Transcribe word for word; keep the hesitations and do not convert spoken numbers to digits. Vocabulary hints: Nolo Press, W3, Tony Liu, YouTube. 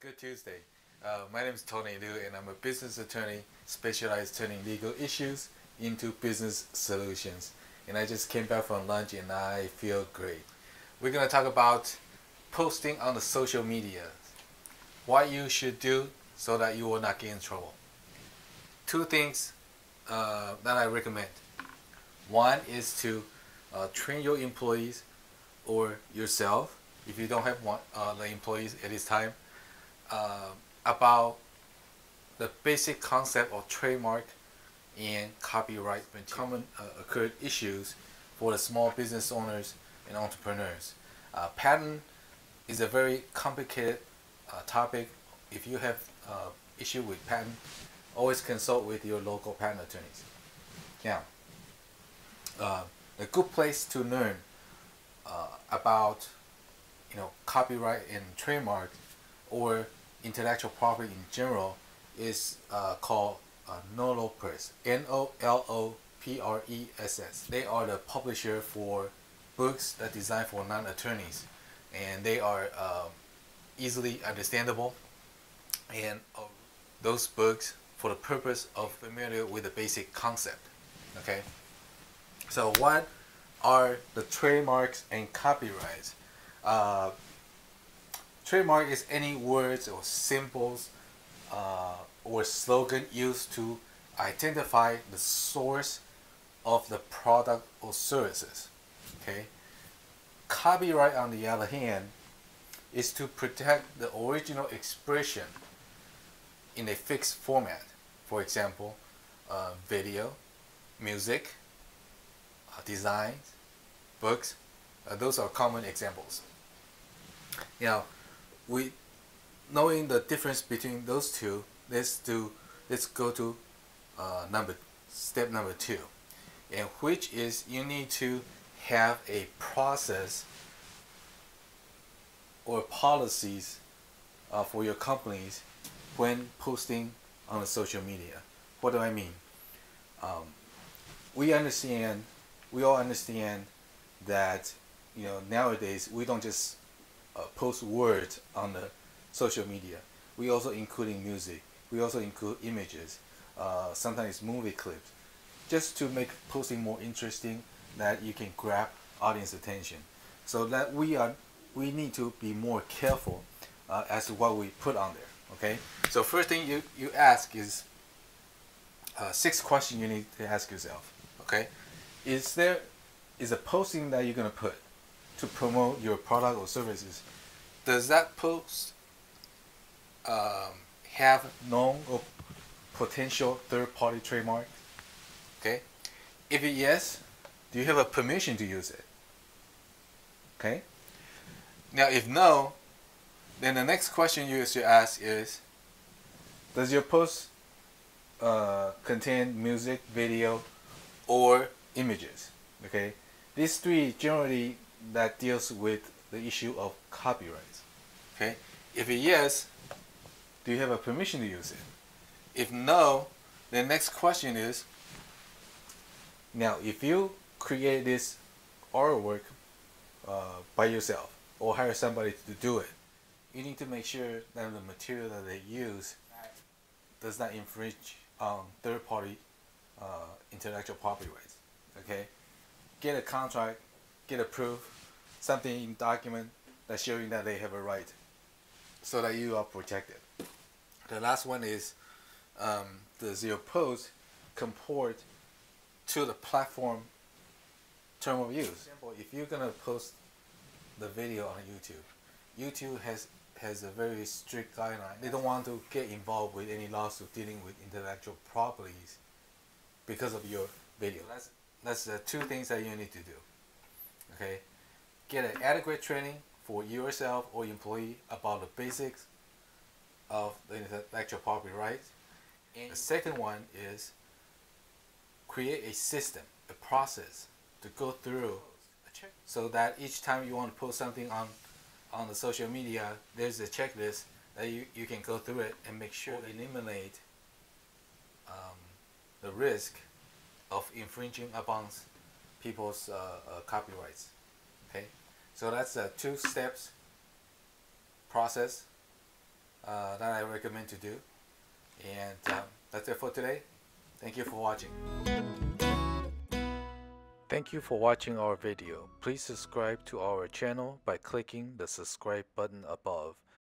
Good Tuesday. Uh, my name is Tony Liu and I'm a business attorney specialized turning legal issues into business solutions. And I just came back from lunch and I feel great. We're going to talk about posting on the social media. What you should do so that you will not get in trouble. Two things uh, that I recommend. One is to uh, train your employees or yourself, if you don't have one, uh, the employees at this time, Uh, about the basic concept of trademark and copyright and common uh, occurred issues for the small business owners and entrepreneurs. Uh, patent is a very complicated uh, topic. If you have uh, issue with patent, always consult with your local patent attorneys. Now, uh, a good place to learn uh, about you know copyright and trademark or intellectual property in general is uh, called uh, Nolo Press, N O L O P R E S S. They are the publisher for books that are designed for non-attorneys, and they are uh, easily understandable, and uh, those books for the purpose of familiar with the basic concept. Okay, so what are the trademarks and copyrights? Uh, Trademark is any words or symbols uh, or slogan used to identify the source of the product or services. Okay? Copyright, on the other hand, is to protect the original expression in a fixed format. For example, uh, video, music, uh, designs, books. Uh, those are common examples. Now, we, knowing the difference between those two, let's do let's go to uh, number step number two, and which is you need to have a process or policies uh, for your companies when posting on the social media. What do I mean? Um, we understand, we all understand that you know nowadays we don't just Uh, post words on the social media. We also including music. We also include images, uh, sometimes movie clips, just to make posting more interesting, that you can grab audience attention. So that we are, we need to be more careful uh, as to what we put on there. Okay. So first thing you you ask is uh, six questions you need to ask yourself. Okay. Is there is a posting that you're gonna put to promote your product or services, does that post um, have known or potential third-party trademark? Okay, if it yes, do you have a permission to use it? Okay. Now, if no, then the next question you should ask is, does your post uh, contain music, video, or images? Okay, these three generally that deals with the issue of copyrights. Okay, if it yes, do you have a permission to use it? If no, the next question is, now if you create this artwork uh, by yourself or hire somebody to do it, you need to make sure that the material that they use does not infringe on third-party uh, intellectual property rights. Okay, get a contract, get approved, something in document that's showing that they have a right, so that you are protected. The last one is, um, does your post comport to the platform term of use? For example, if you're gonna post the video on YouTube, YouTube has has a very strict guideline. They don't want to get involved with any lawsuit dealing with intellectual properties because of your video. That's that's the two things that you need to do. Okay, get an adequate training for yourself or employee about the basics of the intellectual property rights. And the second one is create a system, a process to go through, so that each time you want to post something on on the social media, there's a checklist that you, you can go through it and make sure to eliminate um, the risk of infringing upon people's uh, uh, copyrights. Okay, so that's the uh, two steps: process uh, that I recommend to do. And um, that's it for today. Thank you for watching. Thank you for watching our video. Please subscribe to our channel by clicking the subscribe button above.